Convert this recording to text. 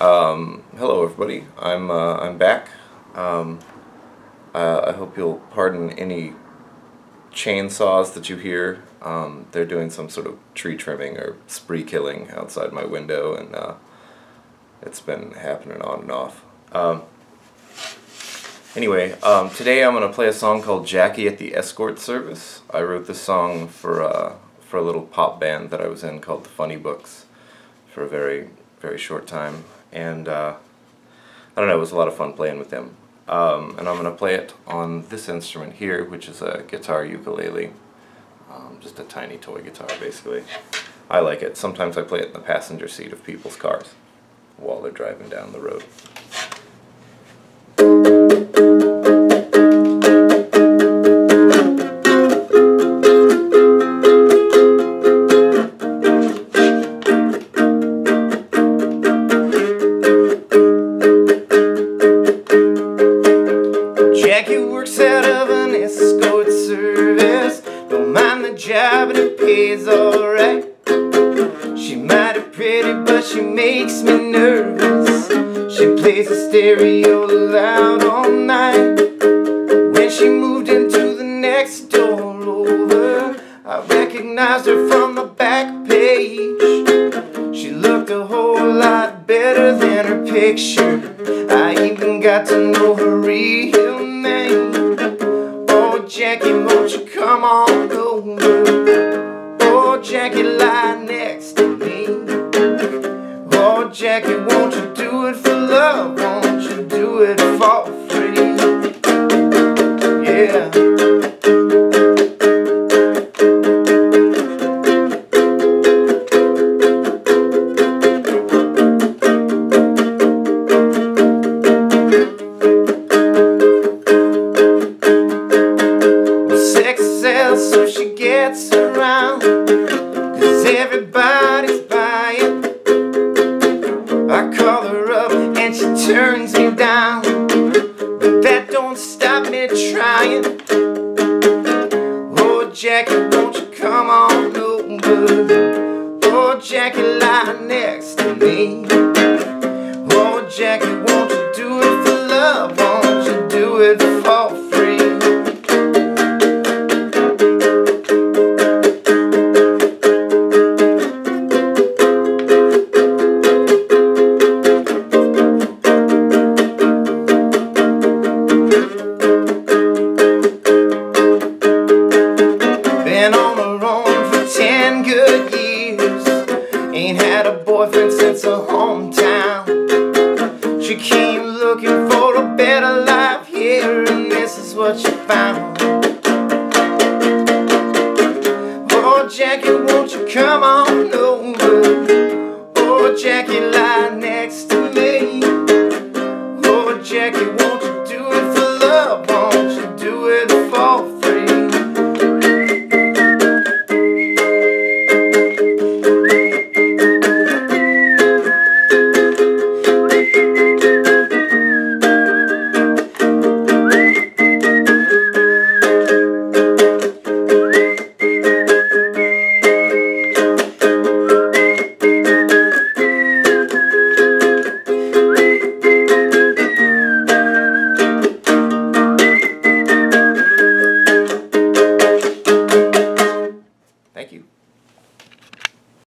Hello everybody, I'm back. I hope you'll pardon any chainsaws that you hear. They're doing some sort of tree trimming or spree killing outside my window, and it's been happening on and off. Anyway, today I'm going to play a song called Jackie at the Escort Service. I wrote this song for a little pop band that I was in called the Funny Books for a very short time, and I don't know, it was a lot of fun playing with them. And I'm going to play it on this instrument here, which is a guitar ukulele, just a tiny toy guitar basically. I like it. Sometimes I play it in the passenger seat of people's cars while they're driving down the road. Jackie works out of an escort service. Don't mind the job and it pays alright. She might be pretty, but she makes me nervous. She plays the stereo loud all night. When she moved into the next door over, I recognized her from the back page. She looked a whole lot better than her picture. I even got to know her real name. Oh Jackie, won't you come on over? Oh Jackie, lie next to me. Oh Jackie, won't you do it for love? Won't you do it for free? Yeah. So she gets around, 'cause everybody's buying. I call her up and she turns me down, but that don't stop me trying. Oh Jackie, won't you come on over? Oh Jackie, lie next to me. Oh Jackie, won't you do it for love? Won't you do it for free? Since a